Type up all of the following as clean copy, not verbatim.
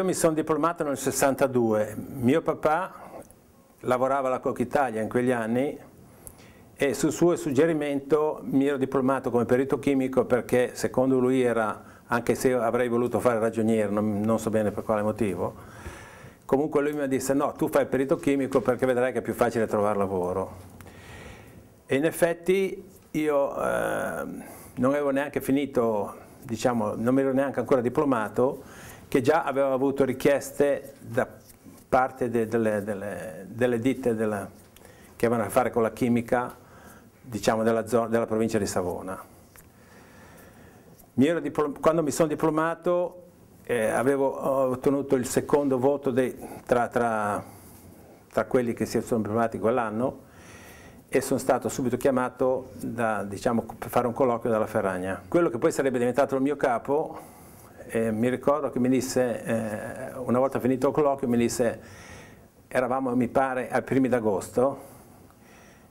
Io mi sono diplomato nel 62, mio papà lavorava alla Coca Italia in quegli anni e su suo suggerimento mi ero diplomato come perito chimico perché secondo lui era, anche se avrei voluto fare ragioniere, non so bene per quale motivo, comunque lui mi disse no, tu fai il perito chimico perché vedrai che è più facile trovare lavoro. E in effetti io non avevo neanche finito, diciamo, non mi ero neanche ancora diplomato, che già aveva avuto richieste da parte delle ditte che avevano a che fare con la chimica, diciamo, della provincia di Savona. Quando mi sono diplomato avevo ottenuto il secondo voto tra quelli che si sono diplomati quell'anno e sono stato subito chiamato da, diciamo, per fare un colloquio dalla Ferragna. Quello che poi sarebbe diventato il mio capo, mi ricordo che mi disse, una volta finito il colloquio, mi disse, eravamo mi pare ai primi d'agosto,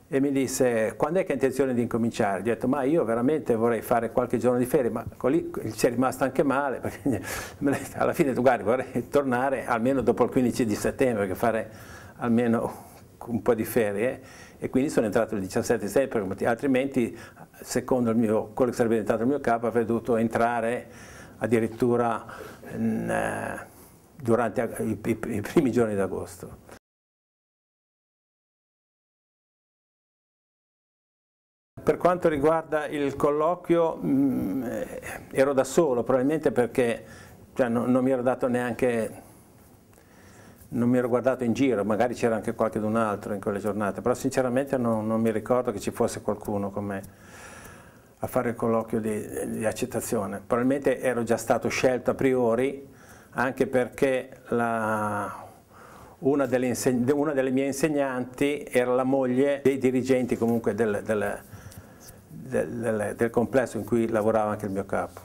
e mi disse, quando è che hai intenzione di incominciare? Gli ho detto, ma io veramente vorrei fare qualche giorno di ferie, ma lì ci è rimasto anche male, perché alla fine tu guardi, vorrei tornare almeno dopo il 15 di settembre, che fare almeno un po' di ferie, e quindi sono entrato il 17 settembre, altrimenti secondo quello che sarebbe diventato il mio capo avrei dovuto entrare addirittura durante i primi giorni d'agosto. Per quanto riguarda il colloquio, ero da solo, probabilmente perché non mi ero dato neanche, non mi ero guardato in giro, magari c'era anche qualcun altro in quelle giornate, però sinceramente non mi ricordo che ci fosse qualcuno con me a fare il colloquio di accettazione. Probabilmente ero già stato scelto a priori, anche perché una delle mie insegnanti era la moglie dei dirigenti comunque del complesso in cui lavorava anche il mio capo.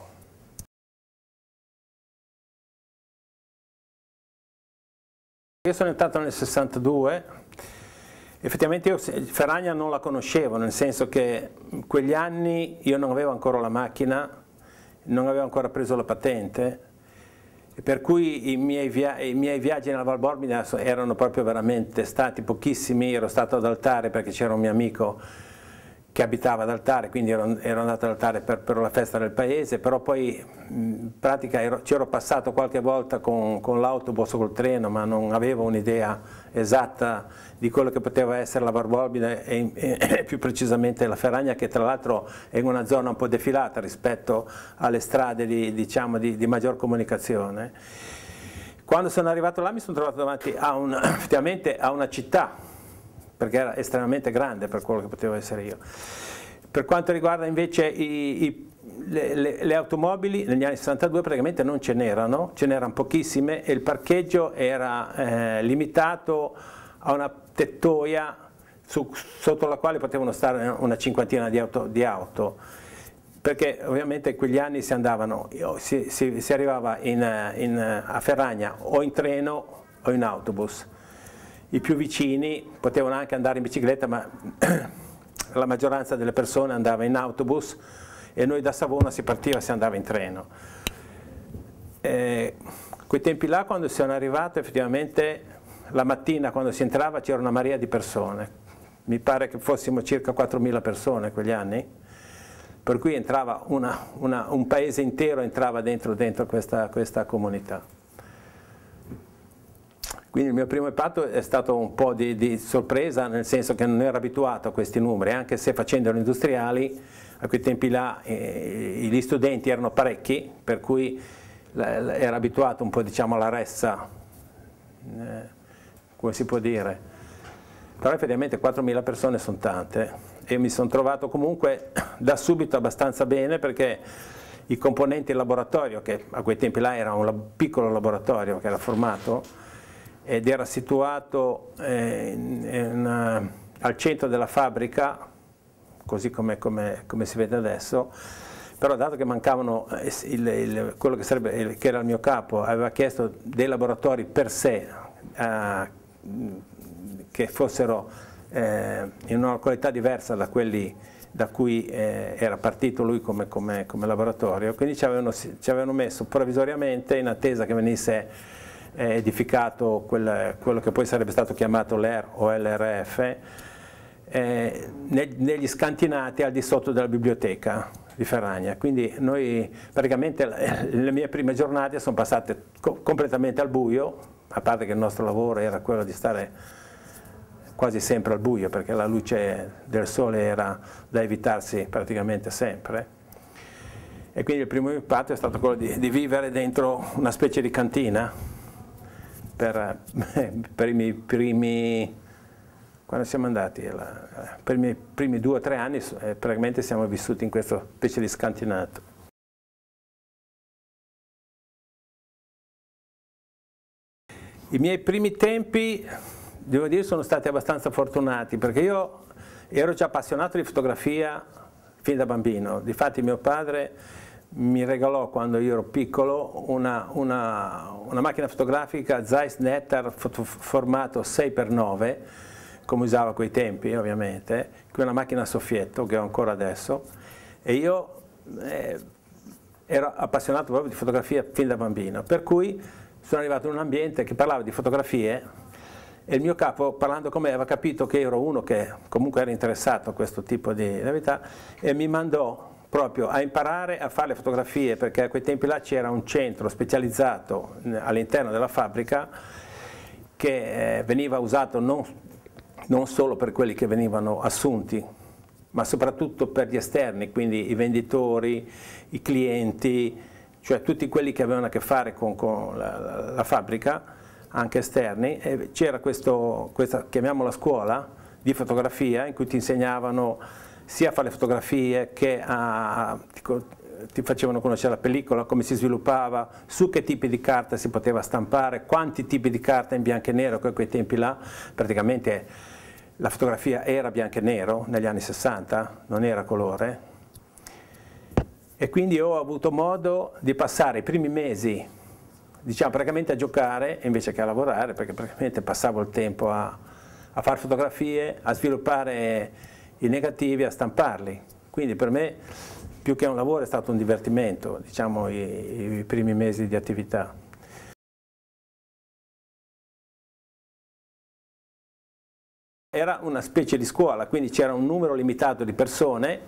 Io sono entrato nel 62. Effettivamente io Ferragna non la conoscevo, nel senso che in quegli anni io non avevo ancora la macchina, non avevo ancora preso la patente, per cui i miei viaggi nella Val Bormida erano proprio veramente stati pochissimi. Ero stato ad Altare perché c'era un mio amico che abitava ad Altare, quindi ero andato ad Altare per la festa del paese, però poi in pratica ci ero passato qualche volta con l'autobus o col treno, ma non avevo un'idea esatta di quello che poteva essere la Val Bormida e più precisamente la Ferragna, che tra l'altro è una zona un po' defilata rispetto alle strade di maggior comunicazione. Quando sono arrivato là mi sono trovato davanti effettivamente a una città, perché era estremamente grande per quello che potevo essere io. Per quanto riguarda invece le automobili, negli anni 62 praticamente non ce n'erano, ce n'erano pochissime e il parcheggio era limitato a una tettoia sotto la quale potevano stare una cinquantina di auto, perché ovviamente in quegli anni si arrivava a Ferragna o in treno o in autobus. I più vicini potevano anche andare in bicicletta, ma la maggioranza delle persone andava in autobus e noi da Savona si partiva, si andava in treno. Quei tempi là, quando sono arrivato, effettivamente la mattina quando si entrava c'era una marea di persone, mi pare che fossimo circa 4.000 persone quegli anni, per cui entrava un paese intero, entrava dentro questa comunità. Quindi il mio primo impatto è stato un po' di sorpresa, nel senso che non ero abituato a questi numeri, anche se facendo gli industriali, a quei tempi là gli studenti erano parecchi, per cui era abituato un po', diciamo, alla ressa, come si può dire. Però effettivamente 4.000 persone sono tante e mi sono trovato comunque da subito abbastanza bene, perché i componenti del laboratorio, che a quei tempi là era un piccolo laboratorio che era formato, ed era situato al centro della fabbrica, così come si vede adesso, però dato che mancavano, quello che era il mio capo aveva chiesto dei laboratori per sé, che fossero in una qualità diversa da quelli da cui era partito lui come laboratorio, quindi ci avevano messo provvisoriamente in attesa che venisse edificato quello che poi sarebbe stato chiamato l'ER o LRF, negli scantinati al di sotto della biblioteca di Ferragna. Quindi noi praticamente le mie prime giornate sono passate completamente al buio, a parte che il nostro lavoro era quello di stare quasi sempre al buio, perché la luce del sole era da evitarsi praticamente sempre. E quindi il primo impatto è stato quello di vivere dentro una specie di cantina per i miei primi, quando siamo andati, per i miei primi 2 o 3 anni praticamente siamo vissuti in questa specie di scantinato. I miei primi tempi, devo dire, sono stati abbastanza fortunati, perché io ero già appassionato di fotografia fin da bambino. Difatti mio padre mi regalò, quando io ero piccolo, una macchina fotografica Zeiss Netter foto, formato 6x9, come usava a quei tempi ovviamente, che è una macchina a soffietto che ho ancora adesso, e io ero appassionato proprio di fotografia fin da bambino, per cui sono arrivato in un ambiente che parlava di fotografie. E il mio capo, parlando con me, aveva capito che ero uno che comunque era interessato a questo tipo di attività, e mi mandò proprio a imparare a fare le fotografie, perché a quei tempi là c'era un centro specializzato all'interno della fabbrica che veniva usato non solo per quelli che venivano assunti, ma soprattutto per gli esterni, quindi i venditori, i clienti, cioè tutti quelli che avevano a che fare con la fabbrica, anche esterni. C'era questa, chiamiamola, scuola di fotografia in cui ti insegnavano sia a fare le fotografie che ti facevano conoscere la pellicola, come si sviluppava, su che tipi di carta si poteva stampare, quanti tipi di carta in bianco e nero, che a quei tempi là praticamente la fotografia era bianco e nero negli anni 60, non era colore. E quindi ho avuto modo di passare i primi mesi, diciamo, praticamente a giocare invece che a lavorare, perché praticamente passavo il tempo a fare fotografie, a sviluppare i negativi, a stamparli. Quindi per me, più che un lavoro, è stato un divertimento, diciamo, i primi mesi di attività. Era una specie di scuola, quindi c'era un numero limitato di persone,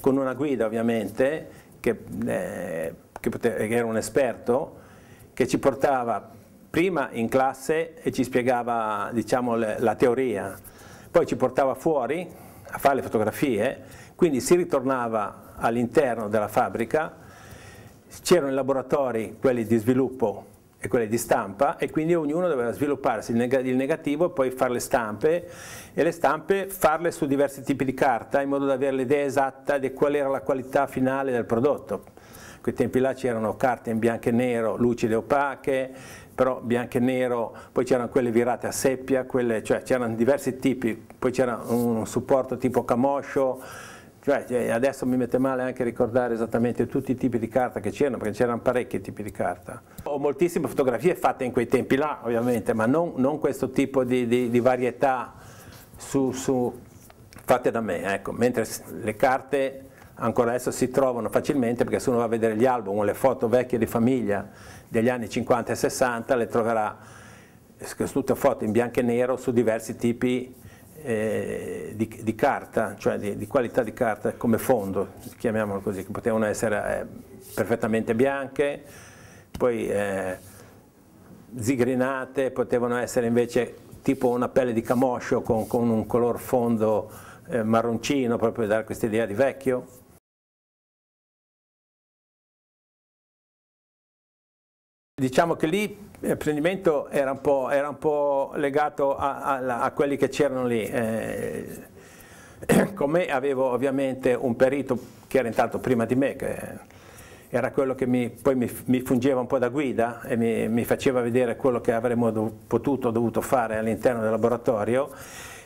con una guida ovviamente, che era un esperto, che ci portava prima in classe e ci spiegava, diciamo, la teoria, poi ci portava fuori a fare le fotografie, quindi si ritornava all'interno della fabbrica, c'erano i laboratori, quelli di sviluppo e quelli di stampa, e quindi ognuno doveva svilupparsi il negativo e poi fare le stampe, e le stampe farle su diversi tipi di carta, in modo da avere l'idea esatta di qual era la qualità finale del prodotto. A quei tempi là c'erano carte in bianco e nero, lucide e opache, però bianco e nero, poi c'erano quelle virate a seppia, cioè c'erano diversi tipi, poi c'era un supporto tipo camoscio, cioè adesso mi mette male anche ricordare esattamente tutti i tipi di carta che c'erano, perché c'erano parecchi tipi di carta. Ho moltissime fotografie fatte in quei tempi là ovviamente, ma non questo tipo di varietà fatte da me, ecco, mentre le carte ancora adesso si trovano facilmente, perché se uno va a vedere gli album o le foto vecchie di famiglia degli anni 50 e 60 le troverà tutte foto in bianco e nero su diversi tipi di carta, cioè di qualità di carta come fondo, chiamiamolo così, che potevano essere perfettamente bianche, poi zigrinate, potevano essere invece tipo una pelle di camoscio con un color fondo marroncino, proprio per dare questa idea di vecchio. Diciamo che lì l'apprendimento era un po' legato a quelli che c'erano lì. Con me avevo ovviamente un perito che era entrato prima di me, che era quello che poi mi fungeva un po' da guida e mi faceva vedere quello che avremmo dovuto fare all'interno del laboratorio.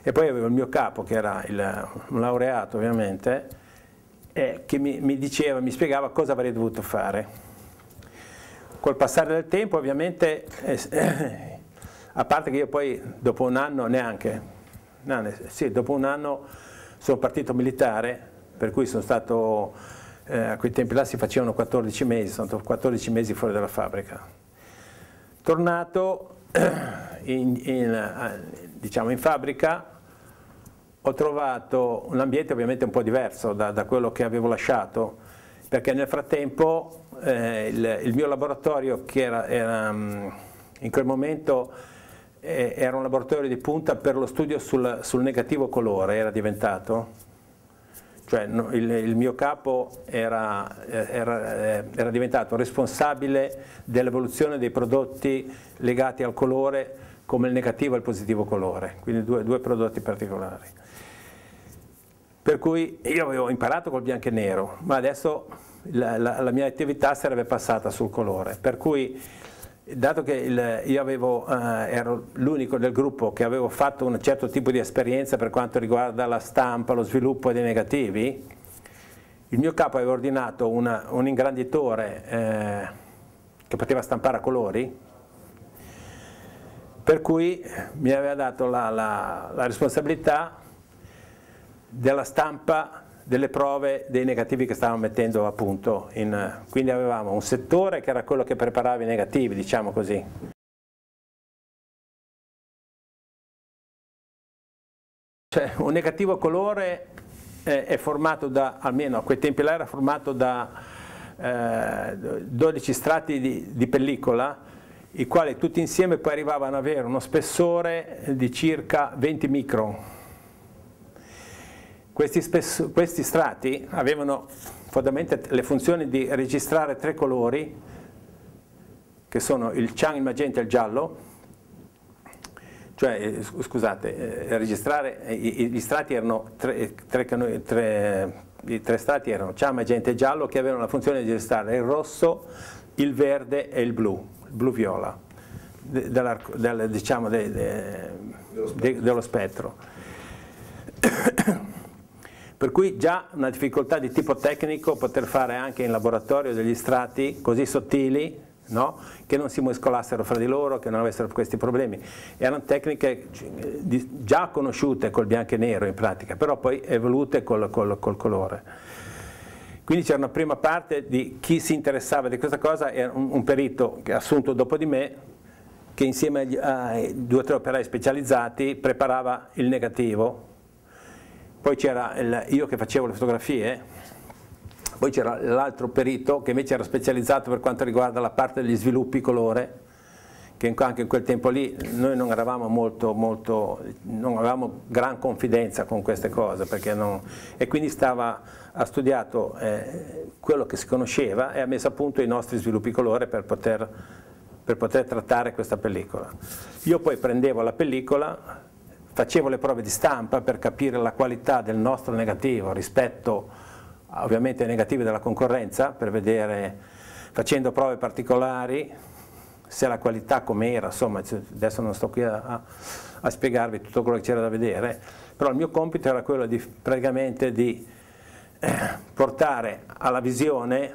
E poi avevo il mio capo, che era un laureato ovviamente, che mi spiegava cosa avrei dovuto fare. Col passare del tempo ovviamente, a parte che io poi dopo un anno dopo un anno sono partito militare, per cui sono stato, a quei tempi là si facevano 14 mesi, sono stato 14 mesi fuori dalla fabbrica. Tornato in fabbrica, ho trovato un ambiente ovviamente un po' diverso da quello che avevo lasciato, perché nel frattempo il mio laboratorio, che era in quel momento era un laboratorio di punta per lo studio sul negativo colore, era diventato, cioè il mio capo era diventato responsabile dell'evoluzione dei prodotti legati al colore, come il negativo e il positivo colore, quindi due prodotti particolari. Per cui io avevo imparato col bianco e nero, ma adesso la mia attività sarebbe passata sul colore, per cui dato che ero l'unico del gruppo che avevo fatto un certo tipo di esperienza per quanto riguarda la stampa, lo sviluppo dei negativi, il mio capo aveva ordinato un ingranditore che poteva stampare a colori, per cui mi aveva dato la responsabilità della stampa delle prove dei negativi che stavamo mettendo a punto, quindi avevamo un settore che era quello che preparava i negativi, diciamo così. Cioè, un negativo colore è formato almeno a quei tempi là, era formato da 12 strati di pellicola, i quali tutti insieme poi arrivavano ad avere uno spessore di circa 20 micron. Questi strati avevano fondamentalmente le funzioni di registrare tre colori, che sono il cian, il magenta e il giallo, cioè registrare gli strati erano i tre strati erano cian, magenta e giallo, che avevano la funzione di registrare il rosso, il verde e il blu-viola, diciamo dello spettro. Per cui già una difficoltà di tipo tecnico poter fare anche in laboratorio degli strati così sottili, no? Che non si mescolassero fra di loro, che non avessero questi problemi. Erano tecniche già conosciute col bianco e nero in pratica, però poi evolute col colore. Quindi c'era una prima parte di chi si interessava di questa cosa, era un perito che assunto dopo di me, che insieme a due o tre operai specializzati preparava il negativo. Poi c'era io che facevo le fotografie, poi c'era l'altro perito che invece era specializzato per quanto riguarda la parte degli sviluppi colore, che anche in quel tempo lì noi non eravamo non avevamo gran confidenza con queste cose, perché e quindi ha studiato quello che si conosceva e ha messo a punto i nostri sviluppi colore per poter trattare questa pellicola. Io poi prendevo la pellicola, facevo le prove di stampa per capire la qualità del nostro negativo rispetto ovviamente ai negativi della concorrenza, per vedere, facendo prove particolari, se la qualità com'era, insomma adesso non sto qui a spiegarvi tutto quello che c'era da vedere, però il mio compito era quello praticamente di portare alla visione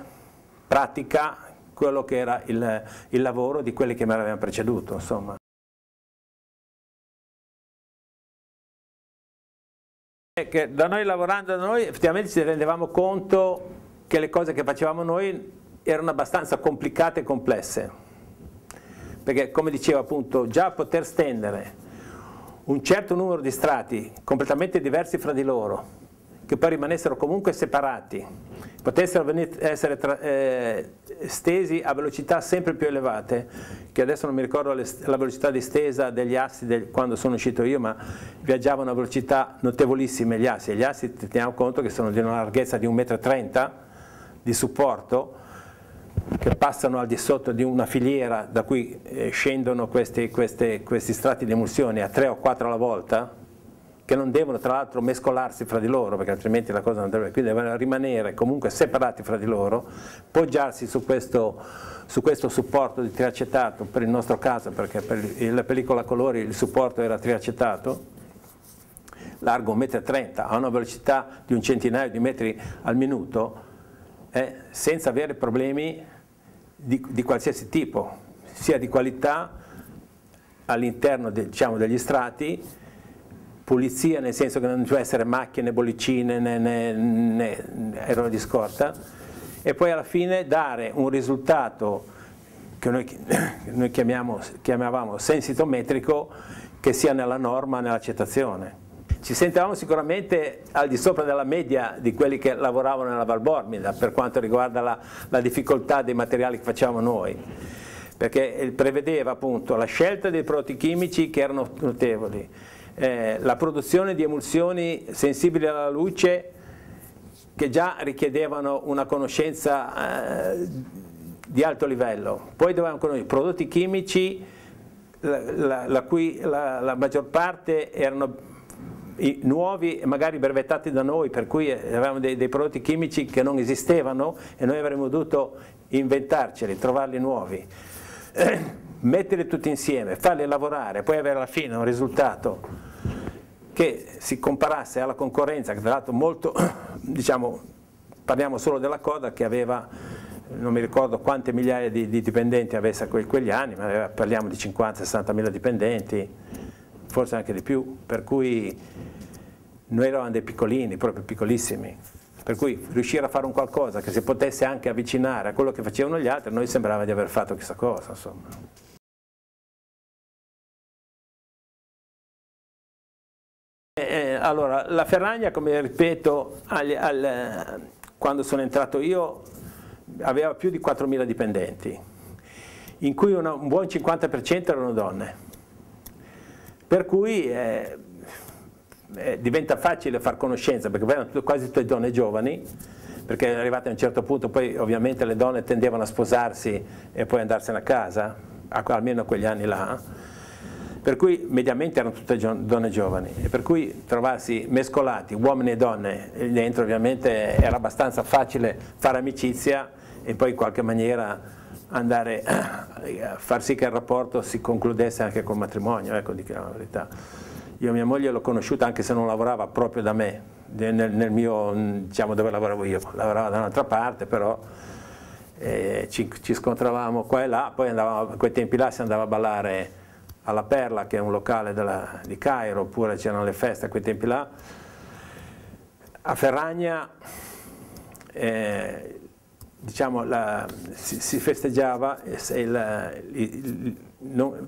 pratica quello che era il lavoro di quelli che mi avevano preceduto, insomma. Che lavorando da noi effettivamente ci rendevamo conto che le cose che facevamo noi erano abbastanza complicate e complesse, perché come dicevo appunto già poter stendere un certo numero di strati completamente diversi fra di loro, che poi rimanessero comunque separati, potessero essere stesi a velocità sempre più elevate, che adesso non mi ricordo la velocità di stesa degli assi quando sono uscito io, ma viaggiavano a velocità notevolissime gli assi, e gli assi teniamo conto che sono di una larghezza di 1,30 m di supporto, che passano al di sotto di una filiera da cui scendono questi strati di emulsione a 3 o 4 alla volta, che non devono tra l'altro mescolarsi fra di loro, perché altrimenti la cosa non andrebbe, quindi devono rimanere comunque separati fra di loro, poggiarsi su questo supporto di triacetato, per il nostro caso, perché per la pellicola colori il supporto era triacetato, largo 1,30 m, a una velocità di un centinaio di metri al minuto, senza avere problemi di qualsiasi tipo, sia di qualità all'interno diciamo, degli strati, pulizia nel senso che non doveva essere macchie né bollicine né errori di scorta, e poi alla fine dare un risultato che noi chiamavamo sensitometrico, che sia nella norma, nell'accettazione. Ci sentivamo sicuramente al di sopra della media di quelli che lavoravano nella Val Bormida per quanto riguarda la difficoltà dei materiali che facciamo noi, perché prevedeva appunto la scelta dei prodotti chimici che erano notevoli, la produzione di emulsioni sensibili alla luce che già richiedevano una conoscenza di alto livello, poi dovevamo conoscere prodotti chimici la maggior parte erano nuovi, magari brevettati da noi, per cui avevamo dei prodotti chimici che non esistevano e noi avremmo dovuto inventarceli, trovarli nuovi, metterli tutti insieme, farli lavorare, poi avere alla fine un risultato che si comparasse alla concorrenza, che tra l'altro molto, diciamo, parliamo solo della Coda, che aveva, non mi ricordo quante migliaia di dipendenti avesse a quegli anni, ma parliamo di 50-60 mila dipendenti, forse anche di più, per cui noi eravamo dei piccolini, proprio piccolissimi, per cui riuscire a fare un qualcosa che si potesse anche avvicinare a quello che facevano gli altri, noi sembrava di aver fatto chissà cosa, insomma. Allora, la Ferragna, come ripeto, quando sono entrato io aveva più di 4.000 dipendenti, in cui un buon 50% erano donne, per cui diventa facile far conoscenza, perché erano quasi tutte donne giovani, perché arrivate a un certo punto poi ovviamente le donne tendevano a sposarsi e poi andarsene a casa, almeno a quegli anni là. Per cui mediamente erano tutte donne giovani e per cui trovarsi mescolati uomini e donne dentro, ovviamente era abbastanza facile fare amicizia e poi in qualche maniera andare a far sì che il rapporto si concludesse anche col matrimonio, ecco, dico la verità. Io mia moglie l'ho conosciuta anche se non lavorava proprio da me, nel mio, diciamo, dove lavoravo io, lavorava da un'altra parte, però ci scontravamo qua e là, poi andavamo, a quei tempi là si andava a ballare alla Perla, che è un locale di Cairo, oppure c'erano le feste a quei tempi là. A Ferragna diciamo, si festeggiava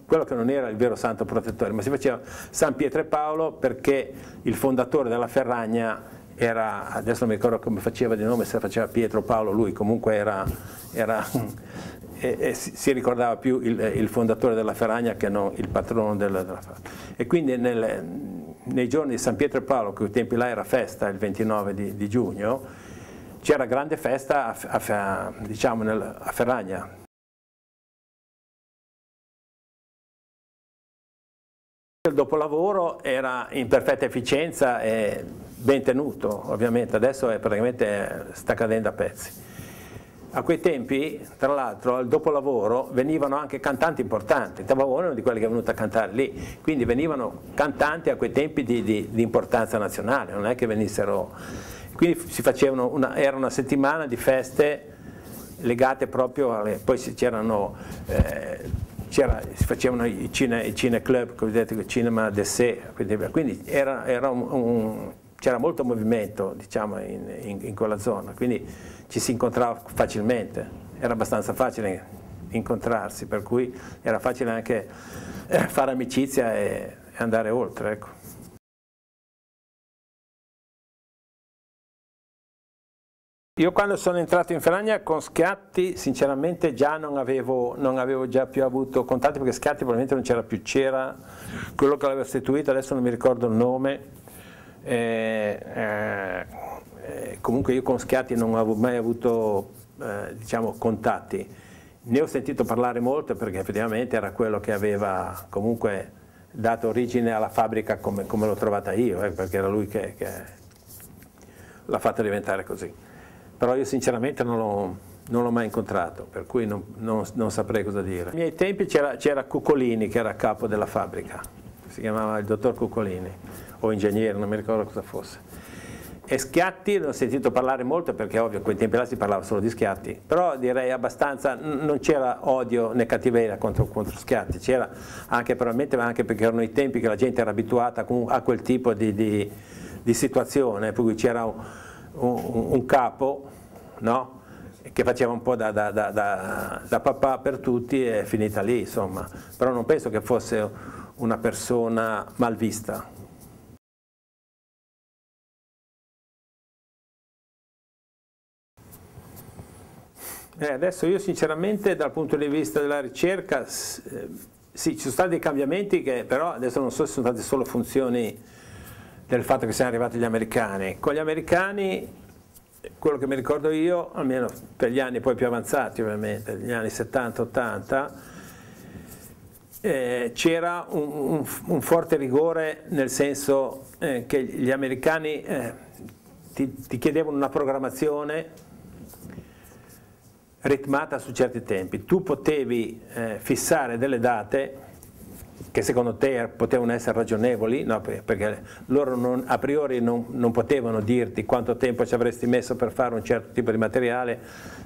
quello che non era il vero santo protettore, ma si faceva San Pietro e Paolo, perché il fondatore della Ferragna era, adesso non mi ricordo come faceva di nome, se faceva Pietro o Paolo, lui comunque era si ricordava più il fondatore della Ferragna che non il patrono della Ferragna. E quindi nei giorni di San Pietro e Paolo, che ai tempi là era festa, il 29 di giugno, c'era grande festa diciamo, a Ferragna. Il dopolavoro era in perfetta efficienza e ben tenuto, ovviamente adesso praticamente sta cadendo a pezzi. A quei tempi, tra l'altro, al dopolavoro venivano anche cantanti importanti. Tavolino è uno di quelli che è venuto a cantare lì, quindi venivano cantanti a quei tempi di importanza nazionale, non è che venissero. Quindi si facevano era una settimana di feste legate proprio alle. Poi si facevano i cineclub, cosiddetti il cinema d'essai, quindi c'era molto movimento, diciamo, in quella zona, quindi ci si incontrava facilmente, era abbastanza facile incontrarsi, per cui era facile anche fare amicizia e andare oltre, ecco. Io quando sono entrato in Ferragna con Schiatti sinceramente già non avevo già più avuto contatti, perché Schiatti probabilmente non c'era più, c'era quello che l'aveva sostituito, adesso non mi ricordo il nome. Comunque io con Schiatti non avevo mai avuto diciamo, contatti, ne ho sentito parlare molto, perché effettivamente era quello che aveva comunque dato origine alla fabbrica come l'ho trovata io, perché era lui che l'ha fatta diventare così, però io sinceramente non l'ho mai incontrato, per cui non saprei cosa dire. Ai miei tempi c'era Cuccolini che era capo della fabbrica, si chiamava il dottor Cuccolini o ingegnere, non mi ricordo cosa fosse, e Schiatti l'ho sentito parlare molto, perché ovvio a quei tempi là si parlava solo di Schiatti, però direi abbastanza, non c'era odio né cattiveria contro Schiatti, c'era anche probabilmente, ma anche perché erano i tempi che la gente era abituata a quel tipo di situazione, per cui c'era un capo, no? che faceva un po' da papà per tutti, è finita lì, insomma. Però non penso che fosse una persona mal vista. Adesso io sinceramente dal punto di vista della ricerca, sì, ci sono stati dei cambiamenti, che però adesso non so se sono state solo funzioni del fatto che siano arrivati gli americani. Con gli americani, quello che mi ricordo io, almeno per gli anni poi più avanzati ovviamente, gli anni 70-80, c'era un forte rigore, nel senso che gli americani ti chiedevano una programmazione ritmata su certi tempi. Tu potevi fissare delle date che secondo te potevano essere ragionevoli, no, perché loro a priori non potevano dirti quanto tempo ci avresti messo per fare un certo tipo di materiale,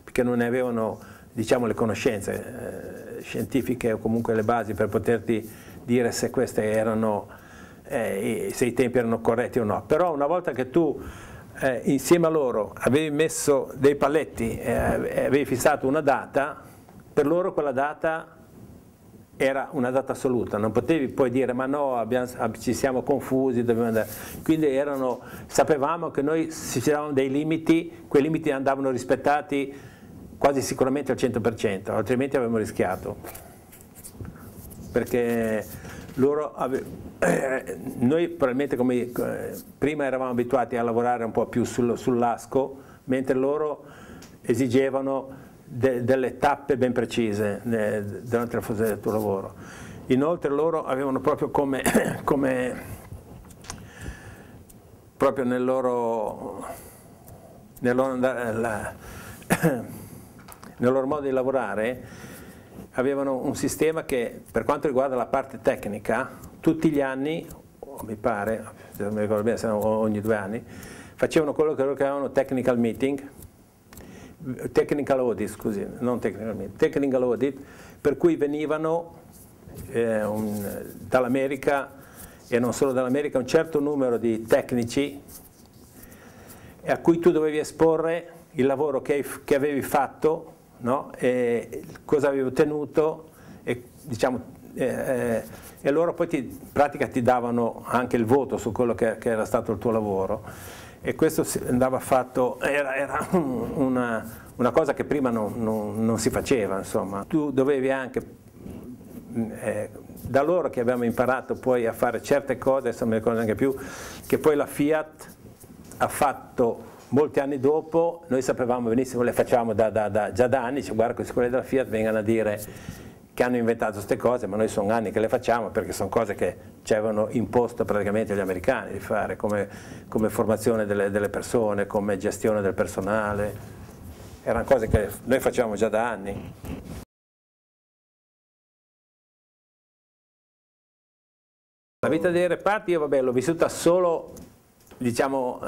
perché non ne avevano, diciamo, le conoscenze scientifiche o comunque le basi per poterti dire se queste erano, se i tempi erano corretti o no. Però una volta che tu insieme a loro avevi messo dei paletti e avevi fissato una data, per loro quella data era una data assoluta, non potevi poi dire ma no, ci siamo confusi, dobbiamo andare. Quindi sapevamo che noi ci davamo dei limiti, quei limiti andavano rispettati quasi sicuramente al 100%, altrimenti avremmo rischiato, perché loro noi probabilmente, come prima, eravamo abituati a lavorare un po' più sull'asco, mentre loro esigevano delle tappe ben precise durante la fase del tuo lavoro. Inoltre loro avevano proprio proprio nel loro modo di lavorare, avevano un sistema che, per quanto riguarda la parte tecnica, tutti gli anni, mi pare, se non mi ricordo bene, se no ogni 2 anni, facevano quello che loro chiamavano technical audit, per cui venivano dall'America, e non solo dall'America, un certo numero di tecnici a cui tu dovevi esporre il lavoro che avevi fatto, no? E cosa avevi ottenuto, e, diciamo, e loro poi in pratica ti davano anche il voto su quello che era stato il tuo lavoro. E questo andava fatto, era una cosa che prima non si faceva, insomma. Tu dovevi anche, da loro che abbiamo imparato poi a fare certe cose, adesso non mi ricordo neanche più, che poi la Fiat ha fatto molti anni dopo. Noi sapevamo benissimo, le facevamo già da anni, cioè, guarda, questi quelli della Fiat vengono a dire che hanno inventato queste cose, ma noi sono anni che le facciamo, perché sono cose che ci avevano imposto praticamente gli americani di fare, come formazione delle persone, come gestione del personale. Erano cose che noi facevamo già da anni. La vita dei reparti io, vabbè, l'ho vissuta solo, diciamo,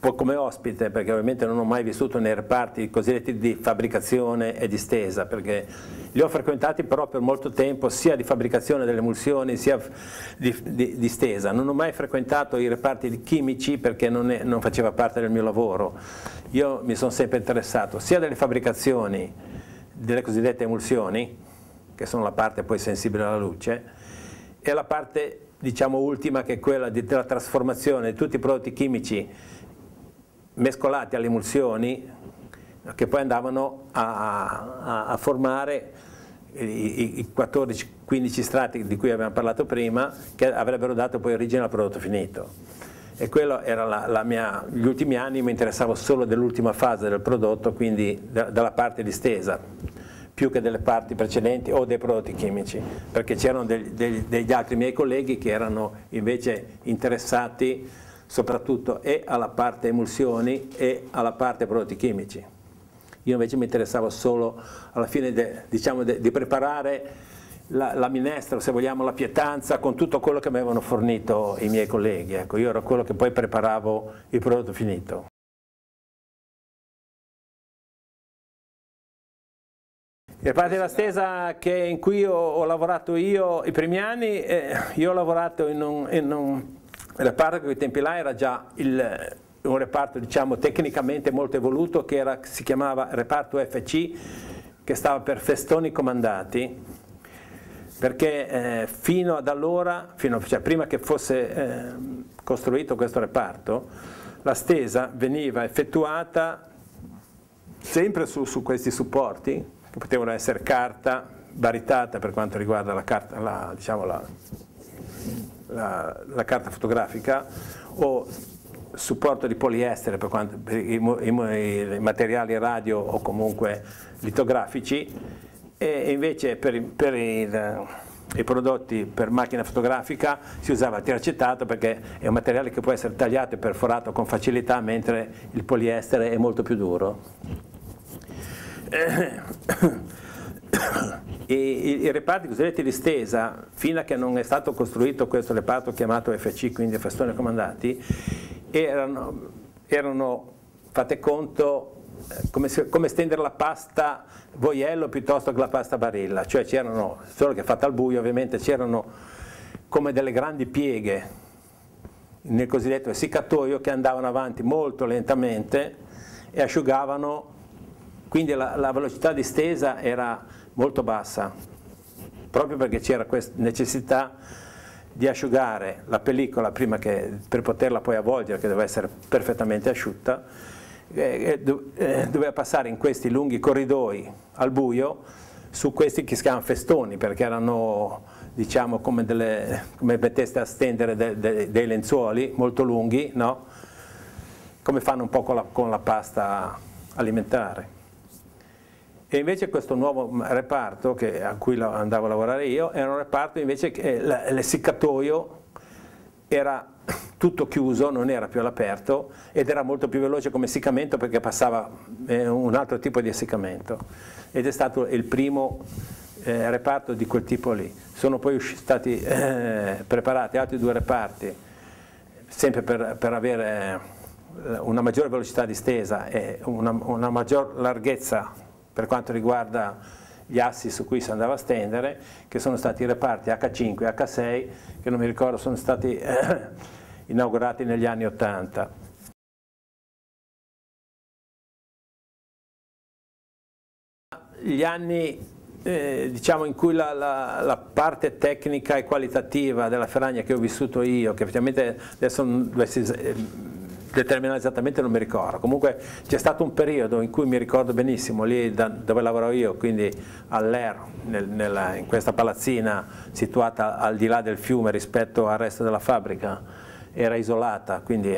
come ospite, perché ovviamente non ho mai vissuto nei reparti cosiddetti di fabbricazione e di stesa, perché li ho frequentati però per molto tempo, sia di fabbricazione delle emulsioni sia di stesa. Non ho mai frequentato i reparti chimici, perché non faceva parte del mio lavoro. Io mi sono sempre interessato sia delle fabbricazioni delle cosiddette emulsioni, che sono la parte poi sensibile alla luce, e la parte, diciamo, ultima, che è quella della trasformazione di tutti i prodotti chimici mescolati alle emulsioni, che poi andavano a formare i 14-15 strati di cui abbiamo parlato prima, che avrebbero dato poi origine al prodotto finito. E quello era gli ultimi anni mi interessavo solo dell'ultima fase del prodotto, quindi della parte distesa, più che delle parti precedenti o dei prodotti chimici, perché c'erano degli altri miei colleghi che erano invece interessati soprattutto e alla parte emulsioni e alla parte prodotti chimici. Io invece mi interessavo solo alla fine di preparare la minestra, o se vogliamo la pietanza, con tutto quello che mi avevano fornito i miei colleghi. Ecco, io ero quello che poi preparavo il prodotto finito. La parte della stesa in cui ho lavorato io i primi anni, io ho lavorato in un reparto che ai tempi là era già un reparto, diciamo, tecnicamente molto evoluto, che era, si chiamava reparto FC, che stava per festoni comandati, perché fino ad allora, cioè prima che fosse costruito questo reparto, la stesa veniva effettuata sempre su questi supporti, che potevano essere carta baritata per quanto riguarda la carta, diciamo la carta fotografica, o supporto di poliestere per, i materiali radio o comunque litografici, e invece per i prodotti per macchina fotografica si usava il tiracetato, perché è un materiale che può essere tagliato e perforato con facilità, mentre il poliestere è molto più duro. I reparti cosiddetti di stesa, fino a che non è stato costruito questo reparto chiamato FC, quindi festoni comandati, erano, fate conto, come stendere la pasta voiello piuttosto che la pasta barilla, cioè c'erano, solo che fatta al buio ovviamente, c'erano come delle grandi pieghe nel cosiddetto essiccatoio che andavano avanti molto lentamente e asciugavano, quindi la velocità di stesa era molto bassa, proprio perché c'era questa necessità di asciugare la pellicola prima che, per poterla poi avvolgere, che doveva essere perfettamente asciutta, doveva passare in questi lunghi corridoi al buio, su questi che si chiamano festoni, perché erano, diciamo, come metteste a stendere dei lenzuoli molto lunghi, no? Come fanno un po' con la pasta alimentare. E invece questo nuovo reparto a cui andavo a lavorare io era un reparto invece che l'essiccatoio era tutto chiuso, non era più all'aperto, ed era molto più veloce come essiccamento, perché passava un altro tipo di essiccamento, ed è stato il primo reparto di quel tipo lì. Sono poi stati preparati altri due reparti, sempre per avere una maggiore velocità di stesa e una maggior larghezza per quanto riguarda gli assi su cui si andava a stendere, che sono stati i reparti H5 e H6, che non mi ricordo, sono stati inaugurati negli anni 80. Gli anni diciamo in cui la parte tecnica e qualitativa della ferragna che ho vissuto io, che effettivamente adesso determinare esattamente non mi ricordo, comunque c'è stato un periodo in cui mi ricordo benissimo lì dove lavoravo io, quindi all'Ero, in questa palazzina situata al di là del fiume rispetto al resto della fabbrica, era isolata, quindi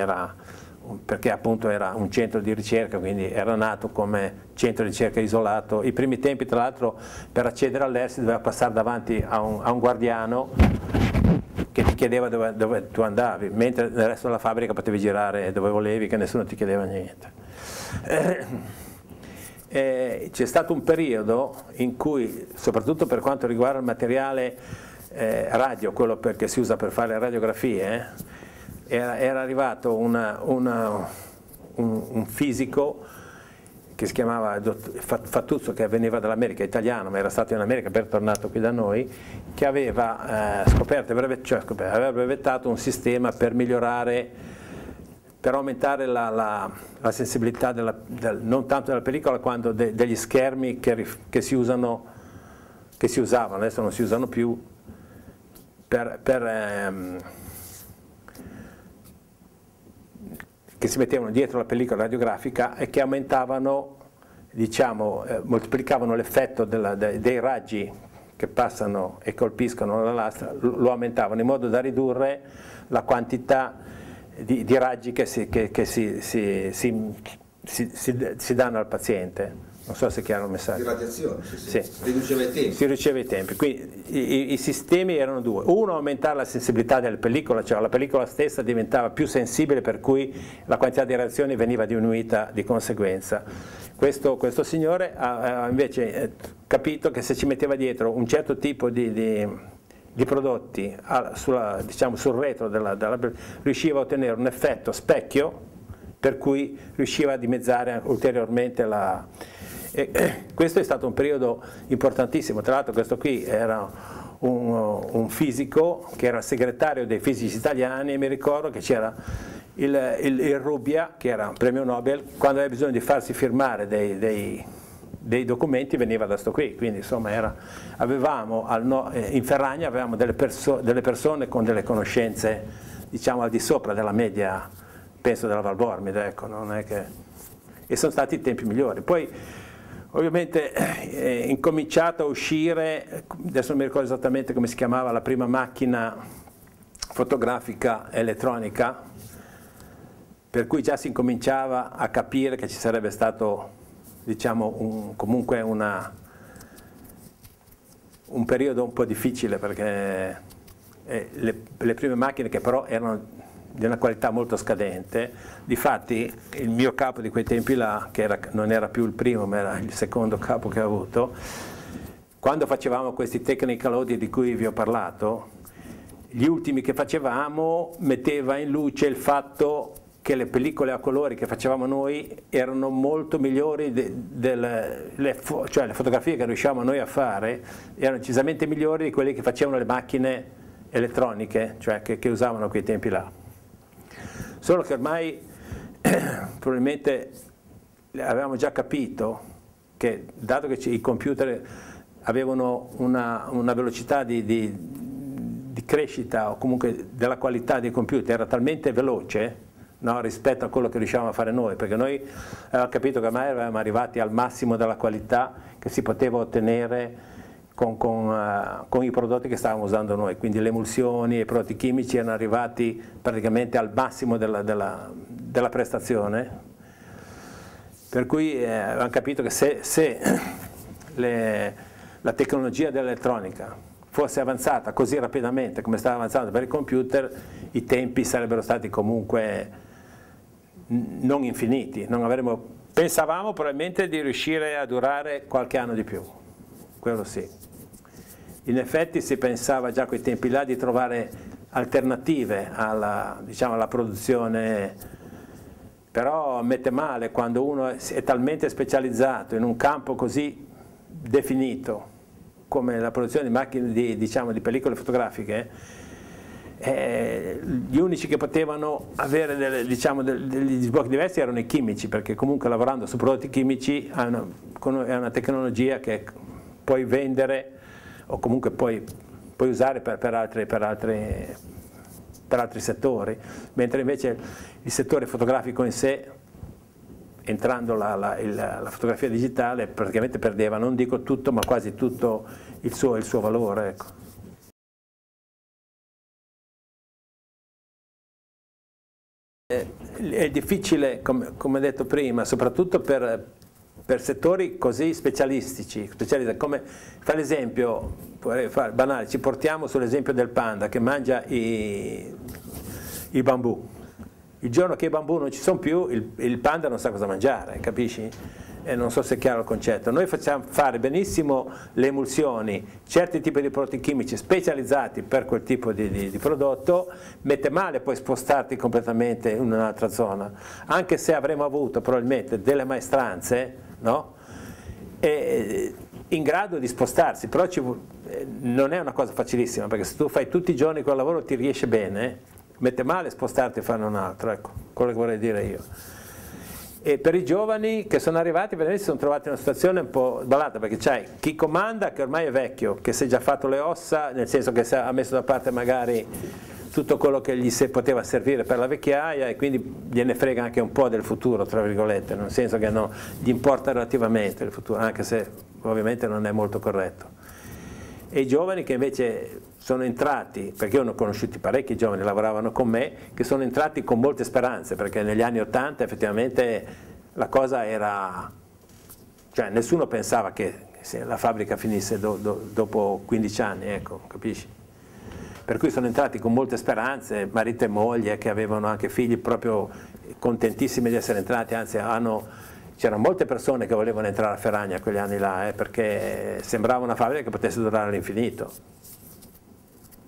perché appunto era un centro di ricerca, quindi era nato come centro di ricerca isolato. I primi tempi, tra l'altro, per accedere all'Ero si doveva passare davanti a un guardiano che ti chiedeva dove tu andavi, mentre nel resto della fabbrica potevi girare dove volevi, che nessuno ti chiedeva niente. C'è stato un periodo in cui, soprattutto per quanto riguarda il materiale radio, quello che si usa per fare radiografie, era arrivato un fisico che si chiamava Fattuzzo, che veniva dall'America, italiano, ma era stato in America per tornato qui da noi, che aveva aveva brevettato un sistema per migliorare, per aumentare la sensibilità non tanto della pellicola quanto degli schermi che si usavano, adesso non si usano più, che si mettevano dietro la pellicola radiografica e che aumentavano, diciamo, moltiplicavano l'effetto dei raggi che passano e colpiscono la lastra, lo aumentavano in modo da ridurre la quantità di raggi che si danno al paziente. Non so se è chiaro il messaggio. Di radiazione, sì. Si riduceva i tempi. Quindi i sistemi erano due: uno, aumentare la sensibilità della pellicola, cioè la pellicola stessa diventava più sensibile, per cui la quantità di radiazioni veniva diminuita di conseguenza. Questo signore ha invece capito che se ci metteva dietro un certo tipo di prodotti diciamo, sul retro riusciva a ottenere un effetto specchio, per cui riusciva a dimezzare ulteriormente questo è stato un periodo importantissimo. Tra l'altro questo qui era un fisico che era segretario dei fisici italiani, e mi ricordo che c'era il Rubbia, che era un premio Nobel, quando aveva bisogno di farsi firmare dei documenti veniva da sto qui, quindi insomma era, avevamo in Ferragna avevamo delle persone con delle conoscenze, diciamo, al di sopra della media, penso, della Val Bormida, ecco, non è che... E sono stati i tempi migliori. Poi ovviamente è incominciato a uscire, adesso non mi ricordo esattamente come si chiamava, la prima macchina fotografica elettronica, per cui già si incominciava a capire che ci sarebbe stato, diciamo, comunque un periodo un po' difficile, perché le prime macchine, che però erano di una qualità molto scadente, difatti il mio capo di quei tempi là, che non era più il primo ma era il secondo capo che ho avuto, quando facevamo questi technical audit di cui vi ho parlato, gli ultimi che facevamo, metteva in luce il fatto che le pellicole a colori che facevamo noi erano molto migliori, cioè le fotografie che riuscivamo noi a fare erano decisamente migliori di quelle che facevano le macchine elettroniche, cioè che usavano quei tempi là. Solo che ormai probabilmente avevamo già capito che, dato che i computer avevano una velocità di crescita, o comunque della qualità dei computer era talmente veloce, no, rispetto a quello che riuscivamo a fare noi, perché noi avevamo capito che ormai eravamo arrivati al massimo della qualità che si poteva ottenere con i prodotti che stavamo usando noi, quindi le emulsioni e i prodotti chimici erano arrivati praticamente al massimo della prestazione, per cui avevamo capito che se la tecnologia dell'elettronica fosse avanzata così rapidamente come stava avanzando per il computer, i tempi sarebbero stati comunque non infiniti, non avremmo, pensavamo probabilmente di riuscire a durare qualche anno di più, quello sì. In effetti si pensava già a quei tempi là di trovare alternative alla produzione, però mette male quando uno è talmente specializzato in un campo così definito come la produzione di macchine, diciamo, di pellicole fotografiche. Gli unici che potevano avere degli sbocchi diversi erano i chimici, perché comunque lavorando su prodotti chimici è una tecnologia che puoi vendere o comunque puoi usare per altri settori, mentre invece il settore fotografico in sé, entrando la fotografia digitale, praticamente perdeva, non dico tutto, ma quasi tutto il suo valore, ecco. È difficile, come detto prima, soprattutto per settori così specialistici, come per esempio, banale, ci portiamo sull'esempio del panda che mangia i bambù. Il giorno che i bambù non ci sono più, il panda non sa cosa mangiare, capisci? E non so se è chiaro il concetto. Noi facciamo fare benissimo le emulsioni, certi tipi di prodotti chimici specializzati per quel tipo di prodotto, mette male poi spostarti completamente in un'altra zona, anche se avremmo avuto probabilmente delle maestranze, no? In grado di spostarsi, però non è una cosa facilissima, perché se tu fai tutti i giorni quel lavoro ti riesce bene, mette male spostarti e fare un altro, ecco, quello che vorrei dire io. E per i giovani che sono arrivati, vedete, si sono trovati in una situazione un po' sballata, perché c'è chi comanda che ormai è vecchio, che si è già fatto le ossa, nel senso che ha messo da parte magari tutto quello che gli poteva servire per la vecchiaia, e quindi gliene frega anche un po' del futuro, tra virgolette, nel senso che no, gli importa relativamente il futuro, anche se ovviamente non è molto corretto. E i giovani che invece sono entrati, perché io ne ho conosciuti parecchi giovani che lavoravano con me, che sono entrati con molte speranze, perché negli anni '80 effettivamente la cosa era, cioè nessuno pensava che la fabbrica finisse dopo 15 anni, ecco, capisci? Per cui sono entrati con molte speranze, marito e moglie che avevano anche figli, proprio contentissimi di essere entrati, anzi c'erano molte persone che volevano entrare a Ferragna quegli anni là, perché sembrava una fabbrica che potesse durare all'infinito.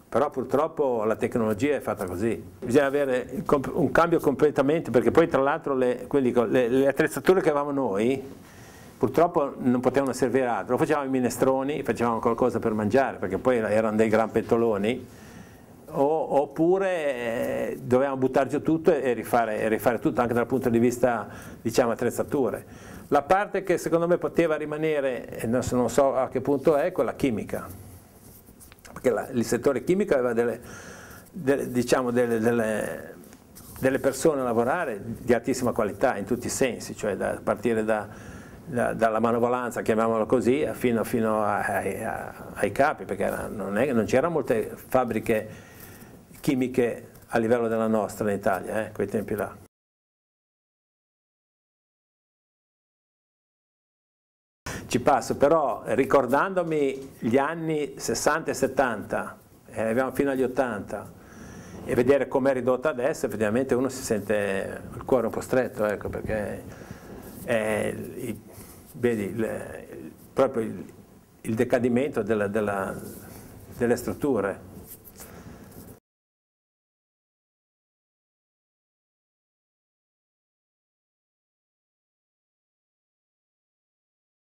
Però purtroppo la tecnologia è fatta così, bisogna avere un cambio completamente, perché poi tra l'altro le attrezzature che avevamo noi purtroppo non potevano servire altro, facevamo i minestroni, facevamo qualcosa per mangiare, perché poi erano dei gran pentoloni oppure dovevamo buttar giù tutto e rifare tutto, anche dal punto di vista, diciamo, attrezzature. La parte che secondo me poteva rimanere, e non so a che punto è, quella chimica, perché il settore chimico aveva delle persone a lavorare di altissima qualità in tutti i sensi, cioè da partire dalla manovalanza, chiamiamola così, fino ai capi, perché non c'erano molte fabbriche chimiche a livello della nostra in Italia, quei tempi là. Ci passo però ricordandomi gli anni 60 e 70, arriviamo fino agli 80, e vedere com'è ridotta adesso, effettivamente uno si sente il cuore un po' stretto, ecco, perché vedi proprio il decadimento delle strutture.